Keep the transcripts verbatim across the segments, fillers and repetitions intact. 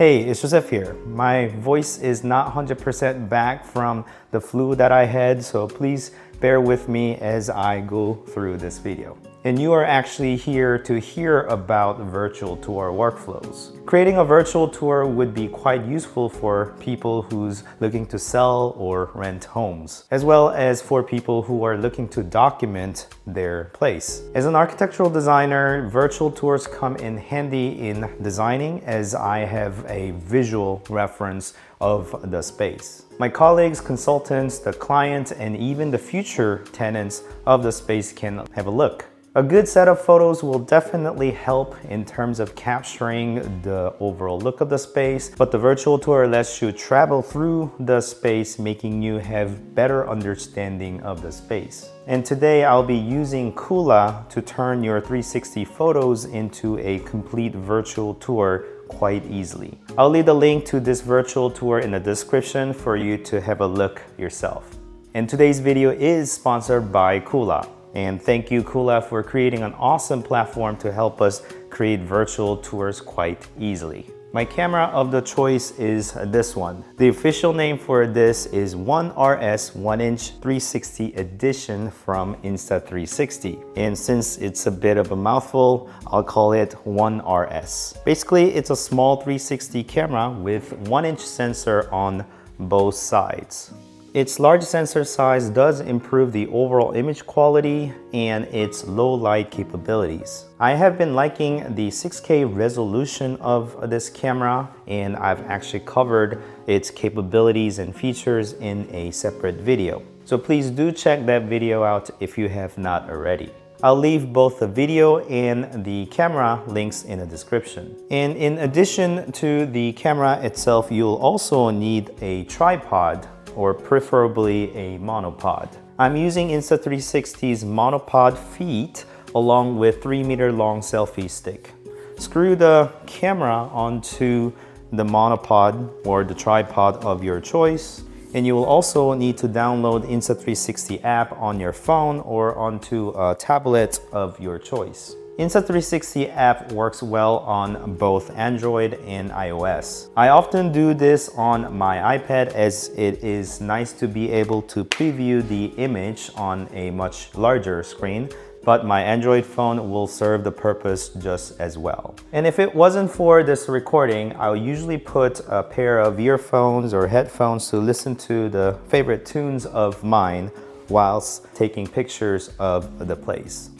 Hey, it's Joseph here. My voice is not one hundred percent back from the flu that I had, so please bear with me as I go through this video. And you are actually here to hear about virtual tour workflows. Creating a virtual tour would be quite useful for people who's looking to sell or rent homes, as well as for people who are looking to document their place. As an architectural designer, virtual tours come in handy in designing, as I have a visual reference of the space. My colleagues, consultants, the clients, and even the future tenants of the space can have a look. A good set of photos will definitely help in terms of capturing the overall look of the space, but the virtual tour lets you travel through the space, making you have better understanding of the space. And today I'll be using Kuula to turn your three sixty photos into a complete virtual tour quite easily. I'll leave the link to this virtual tour in the description for you to have a look yourself. And today's video is sponsored by Kuula. And thank you, Kuula, for creating an awesome platform to help us create virtual tours quite easily. My camera of the choice is this one. The official name for this is ONE R S one inch three sixty edition from Insta three sixty. And since it's a bit of a mouthful, I'll call it ONE R S. Basically, it's a small three sixty camera with one inch sensor on both sides. Its large sensor size does improve the overall image quality and its low light capabilities. I have been liking the six K resolution of this camera, and I've actually covered its capabilities and features in a separate video. So please do check that video out if you have not already. I'll leave both the video and the camera links in the description. And in addition to the camera itself, you'll also need a tripod, or preferably a monopod. I'm using Insta three sixty's monopod feet along with three meter long selfie stick. Screw the camera onto the monopod or the tripod of your choice, and you will also need to download Insta three sixty app on your phone or onto a tablet of your choice. Insta three sixty app works well on both Android and iOS. I often do this on my iPad, as it is nice to be able to preview the image on a much larger screen, but my Android phone will serve the purpose just as well. And if it wasn't for this recording, I'll usually put a pair of earphones or headphones to listen to the favorite tunes of mine whilst taking pictures of the place.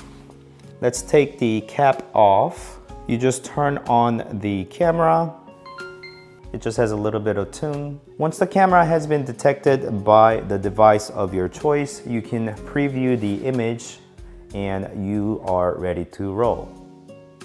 Let's take the cap off. You just turn on the camera. It just has a little bit of tune. Once the camera has been detected by the device of your choice, you can preview the image and you are ready to roll.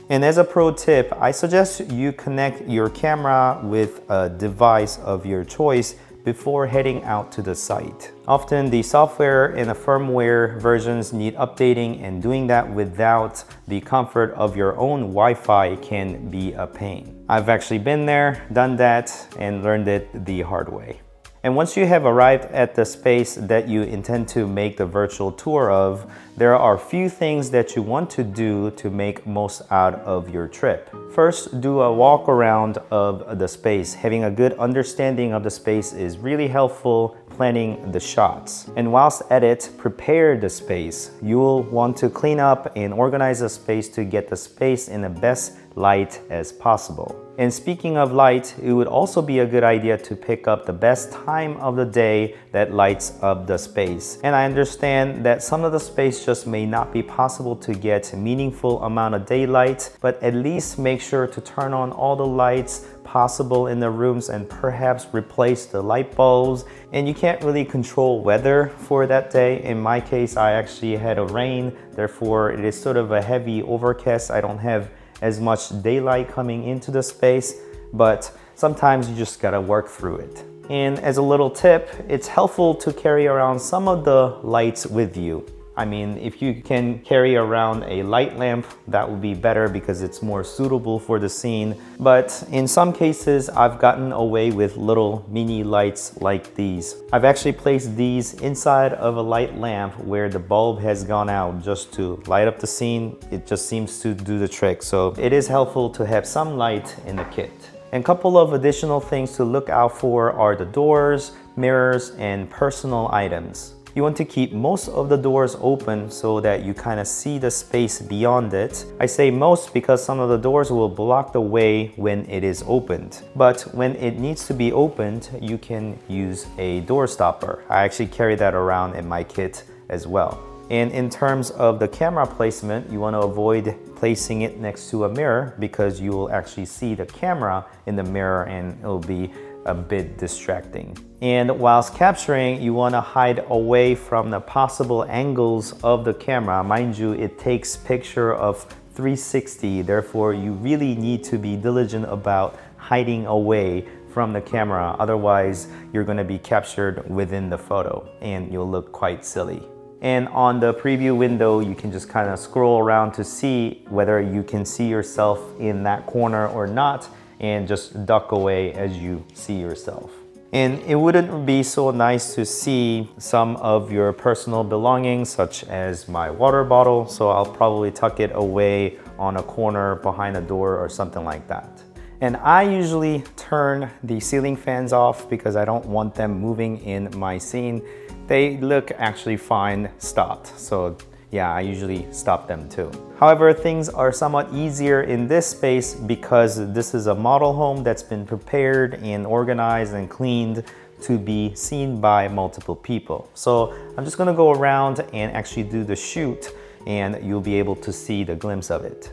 And as a pro tip, I suggest you connect your camera with a device of your choice before heading out to the site. Often the software and the firmware versions need updating, and doing that without the comfort of your own Wi-Fi can be a pain. I've actually been there, done that, and learned it the hard way. And once you have arrived at the space that you intend to make the virtual tour of, there are a few things that you want to do to make most out of your trip. First, do a walk around of the space. Having a good understanding of the space is really helpful planning the shots. And whilst at it, prepare the space. You will want to clean up and organize the space to get the space in the best light as possible. And speaking of light, it would also be a good idea to pick up the best time of the day that lights up the space. And I understand that some of the space just may not be possible to get a meaningful amount of daylight, but at least make sure to turn on all the lights possible in the rooms and perhaps replace the light bulbs. And you can't really control weather for that day. In my case, I actually had a rain, therefore it is sort of a heavy overcast. I don't have as much daylight coming into the space, but sometimes you just gotta work through it. And as a little tip, it's helpful to carry around some of the lights with you. I mean, if you can carry around a light lamp, that would be better because it's more suitable for the scene. But in some cases, I've gotten away with little mini lights like these. I've actually placed these inside of a light lamp where the bulb has gone out just to light up the scene. It just seems to do the trick. So it is helpful to have some light in the kit. And a couple of additional things to look out for are the doors, mirrors, and personal items. You want to keep most of the doors open so that you kind of see the space beyond it. I say most because some of the doors will block the way when it is opened. But when it needs to be opened, you can use a door stopper. I actually carry that around in my kit as well. And in terms of the camera placement, you want to avoid placing it next to a mirror because you will actually see the camera in the mirror and it'll be a bit distracting. And whilst capturing, you want to hide away from the possible angles of the camera. Mind you, it takes picture of three sixty, therefore you really need to be diligent about hiding away from the camera, otherwise you're going to be captured within the photo and you'll look quite silly. And on the preview window, you can just kind of scroll around to see whether you can see yourself in that corner or not, and just duck away as you see yourself. And it wouldn't be so nice to see some of your personal belongings, such as my water bottle, so I'll probably tuck it away on a corner behind a door or something like that. And I usually turn the ceiling fans off because I don't want them moving in my scene. They look actually fine stopped, so yeah, I usually stop them too. However, things are somewhat easier in this space because this is a model home that's been prepared and organized and cleaned to be seen by multiple people. So I'm just gonna go around and actually do the shoot and you'll be able to see the glimpse of it.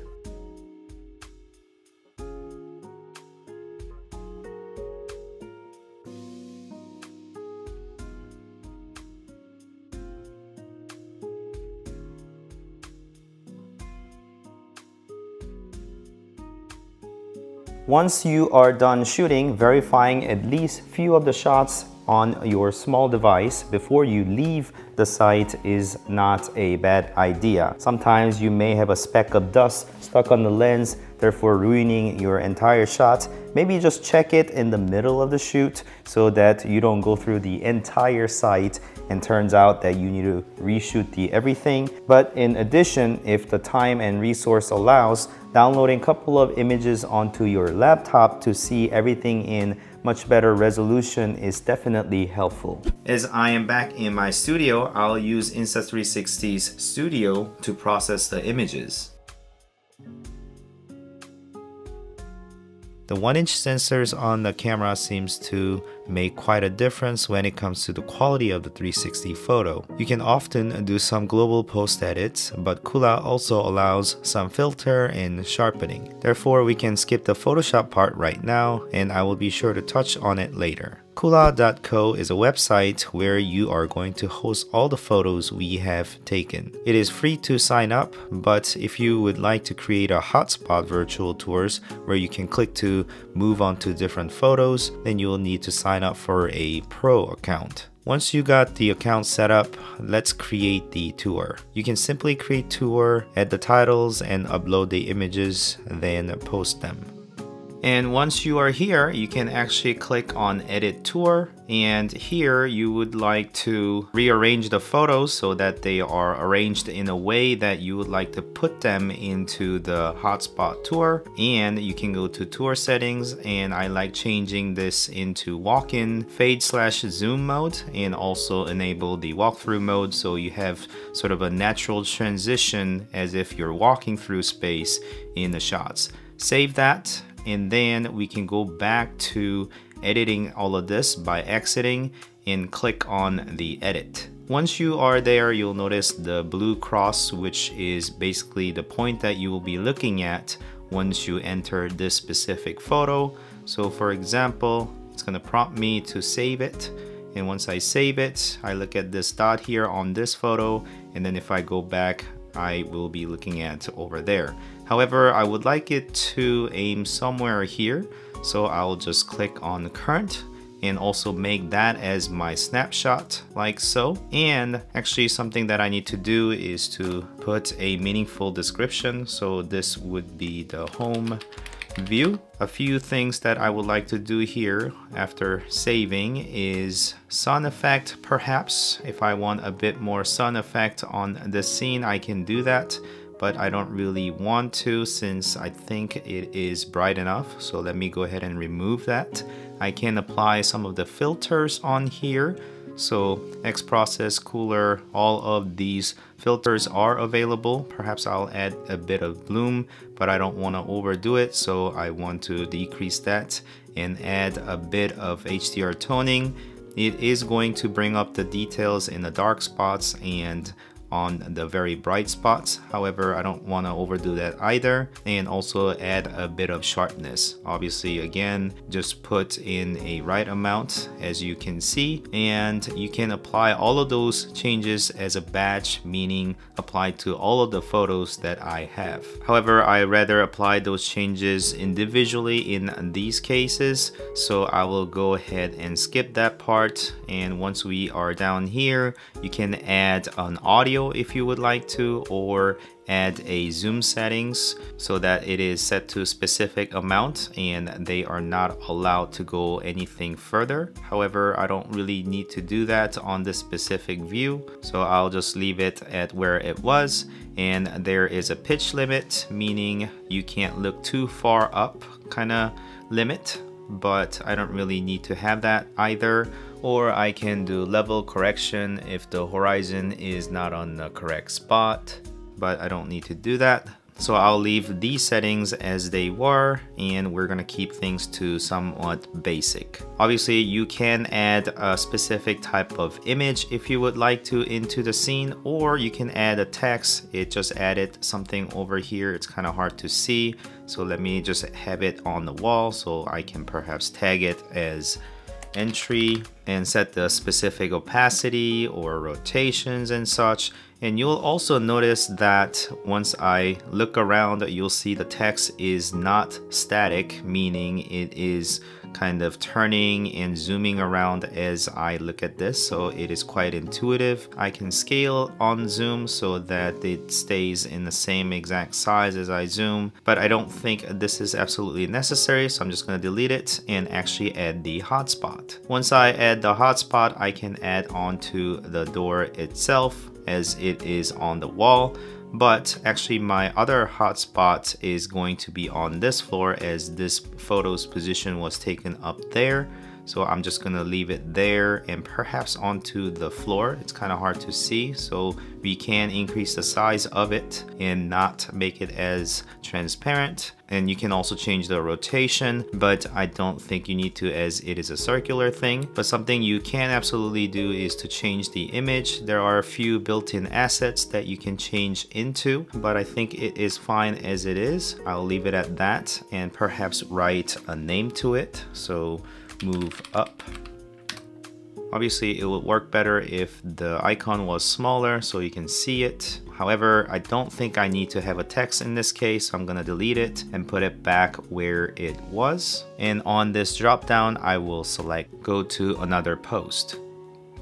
Once you are done shooting, verifying at least few of the shots on your small device before you leave the site is not a bad idea. Sometimes you may have a speck of dust stuck on the lens, therefore ruining your entire shot. Maybe just check it in the middle of the shoot so that you don't go through the entire site and turns out that you need to reshoot the everything. But in addition, if the time and resource allows, downloading a couple of images onto your laptop to see everything in much better resolution is definitely helpful. As I am back in my studio, I'll use Insta three sixty's Studio to process the images. The one inch sensors on the camera seems to make quite a difference when it comes to the quality of the three sixty photo. You can often do some global post edits, but Kuula also allows some filter and sharpening. Therefore, we can skip the Photoshop part right now, and I will be sure to touch on it later. Kuula dot co is a website where you are going to host all the photos we have taken. It is free to sign up, but if you would like to create a hotspot virtual tours where you can click to move on to different photos, then you will need to sign Sign up for a pro account. Once you got the account set up, let's create the tour. You can simply create tour, add the titles and upload the images, then post them. And once you are here, you can actually click on edit tour, and here you would like to rearrange the photos so that they are arranged in a way that you would like to put them into the hotspot tour. And you can go to tour settings, and I like changing this into walk-in fade slash zoom mode, and also enable the walkthrough mode so you have sort of a natural transition as if you're walking through space in the shots. Save that, and then we can go back to editing all of this by exiting and click on the edit. Once you are there, you'll notice the blue cross, which is basically the point that you will be looking at once you enter this specific photo. So for example, it's going to prompt me to save it. And once I save it, I look at this dot here on this photo. And then if I go back, I will be looking at over there. However, I would like it to aim somewhere here, so I'll just click on current and also make that as my snapshot, like so. And actually something that I need to do is to put a meaningful description, so this would be the home view. A few things that I would like to do here after saving is sun effect, perhaps. If I want a bit more sun effect on the scene, I can do that. but I don't really want to since I think it is bright enough. So let me go ahead and remove that. I can apply some of the filters on here. So XProcess, Cooler, all of these filters are available. Perhaps I'll add a bit of bloom, but I don't want to overdo it. So I want to decrease that and add a bit of H D R toning. It is going to bring up the details in the dark spots and on the very bright spots. However, I don't want to overdo that either, and also add a bit of sharpness. Obviously, again, just put in a right amount as you can see, and you can apply all of those changes as a batch, meaning applied to all of the photos that I have. However, I rather apply those changes individually in these cases, so I will go ahead and skip that part. And once we are down here, you can add an audio if you would like to, or add a zoom settings so that it is set to a specific amount and they are not allowed to go anything further. However, I don't really need to do that on this specific view, so I'll just leave it at where it was. And there is a pitch limit, meaning you can't look too far up kind of limit, but I don't really need to have that either. Or I can do level correction if the horizon is not on the correct spot, but I don't need to do that. So I'll leave these settings as they were, and we're gonna keep things to somewhat basic. Obviously, you can add a specific type of image if you would like to into the scene, or you can add a text. It just added something over here. It's kind of hard to see. So let me just have it on the wall so I can perhaps tag it as entry and set the specific opacity or rotations and such. And you'll also notice that once I look around, you'll see the text is not static, meaning it is kind of turning and zooming around as I look at this. So it is quite intuitive. I can scale on zoom so that it stays in the same exact size as I zoom, but I don't think this is absolutely necessary. So I'm just going to delete it and actually add the hotspot. Once I add the hotspot, I can add on to the door itself as it is on the wall. But actually my other hotspot is going to be on this floor as this photo's position was taken up there. So I'm just gonna leave it there and perhaps onto the floor. It's kind of hard to see, so we can increase the size of it and not make it as transparent. And you can also change the rotation, but I don't think you need to as it is a circular thing. But something you can absolutely do is to change the image. There are a few built-in assets that you can change into, but I think it is fine as it is. I'll leave it at that and perhaps write a name to it. So move up. Obviously it would work better if the icon was smaller so you can see it. However, I don't think I need to have a text in this case, so I'm gonna delete it and put it back where it was. And on this drop down, I will select go to another post.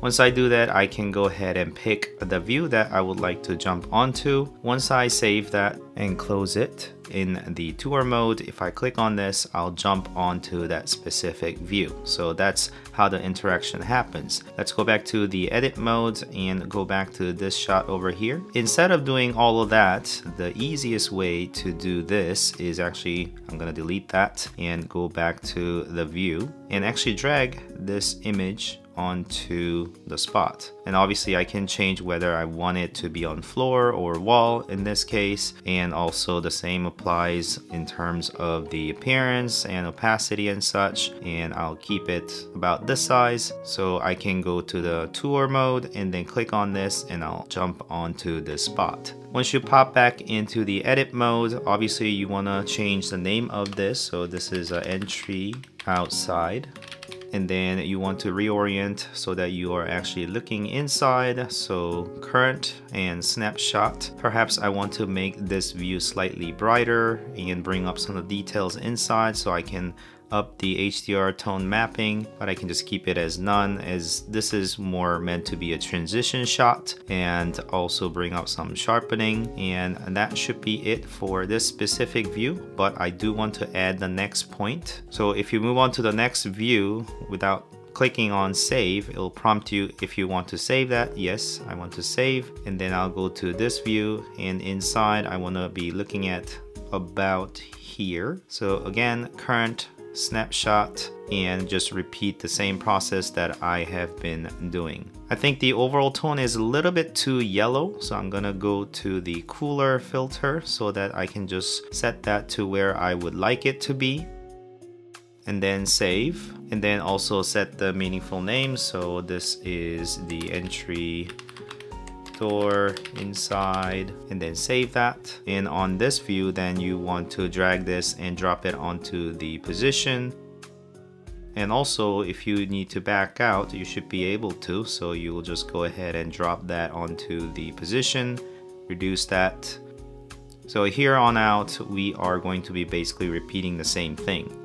Once I do that, I can go ahead and pick the view that I would like to jump onto. Once I save that and close it in the tour mode, if I click on this, I'll jump onto that specific view. So that's how the interaction happens. Let's go back to the edit mode and go back to this shot over here. Instead of doing all of that, the easiest way to do this is actually, I'm gonna delete that and go back to the view and actually drag this image onto the spot. And obviously I can change whether I want it to be on floor or wall in this case. And also the same applies in terms of the appearance and opacity and such. And I'll keep it about this size. So I can go to the tour mode and then click on this and I'll jump onto this spot. Once you pop back into the edit mode, obviously you want to change the name of this. So this is an entry outside. And then you want to reorient so that you are actually looking inside. So current and snapshot. Perhaps I want to make this view slightly brighter and bring up some of the details inside, so I can up the H D R tone mapping, but I can just keep it as none as this is more meant to be a transition shot, and also bring up some sharpening. And that should be it for this specific view, but I do want to add the next point. So if you move on to the next view without clicking on save, it'll prompt you if you want to save that. Yes, I want to save, and then I'll go to this view, and inside I want to be looking at about here. So again, current snapshot, and just repeat the same process that I have been doing. I think the overall tone is a little bit too yellow, so I'm gonna go to the cooler filter so that I can just set that to where I would like it to be, and then save, and then also set the meaningful name. So this is the entry door inside, and then save that. And on this view, then you want to drag this and drop it onto the position. And also, if you need to back out, you should be able to, so you will just go ahead and drop that onto the position, reduce that. So here on out, we are going to be basically repeating the same thing.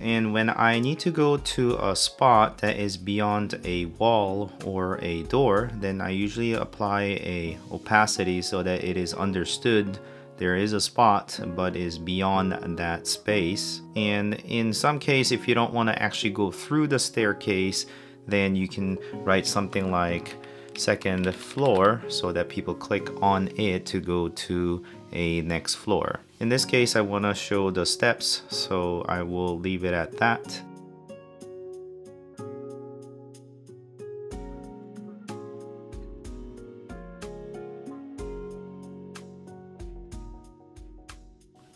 And when I need to go to a spot that is beyond a wall or a door, then I usually apply a opacity so that it is understood there is a spot but is beyond that space. And in some case, if you don't want to actually go through the staircase, then you can write something like second floor so that people click on it to go to a next floor. In this case, I want to show the steps, so I will leave it at that.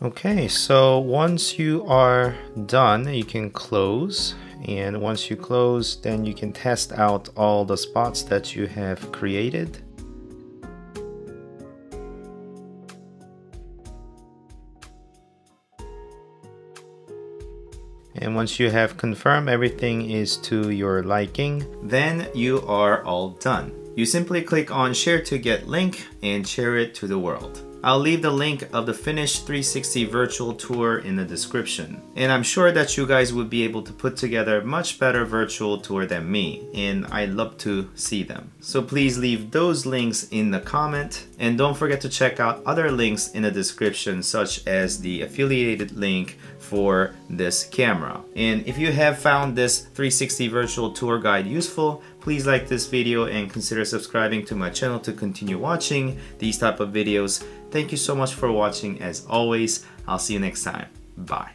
Okay, so once you are done, you can close. And once you close, then you can test out all the spots that you have created. And once you have confirmed everything is to your liking, then you are all done. You simply click on share to get link and share it to the world. I'll leave the link of the finished three sixty virtual tour in the description. And I'm sure that you guys would be able to put together a much better virtual tour than me, and I'd love to see them. So please leave those links in the comment, and don't forget to check out other links in the description, such as the affiliated link for this camera. And if you have found this three sixty virtual tour guide useful, please like this video and consider subscribing to my channel to continue watching these type of videos. Thank you so much for watching. As always, I'll see you next time. Bye.